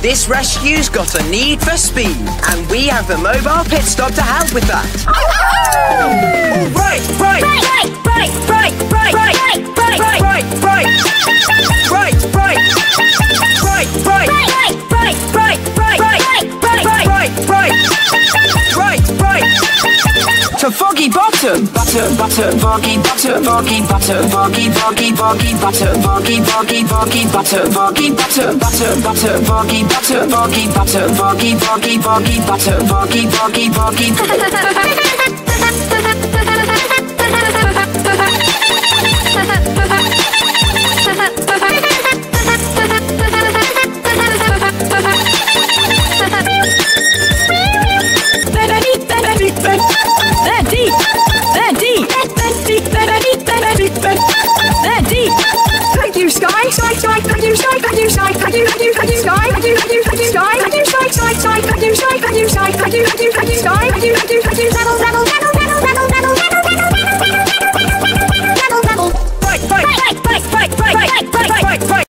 This rescue's got a need for speed, and we have the mobile pit stop to help with that. Oh, right. To Foggy Bottom. Butter, butter, foggy, butter, foggy, butter, foggy, foggy, foggy, butter, foggy, foggy, foggy, butter, foggy, butter, butter, butter, foggy, butter, foggy, butter, foggy, foggy, foggy, butter, foggy, foggy, foggy. Sky,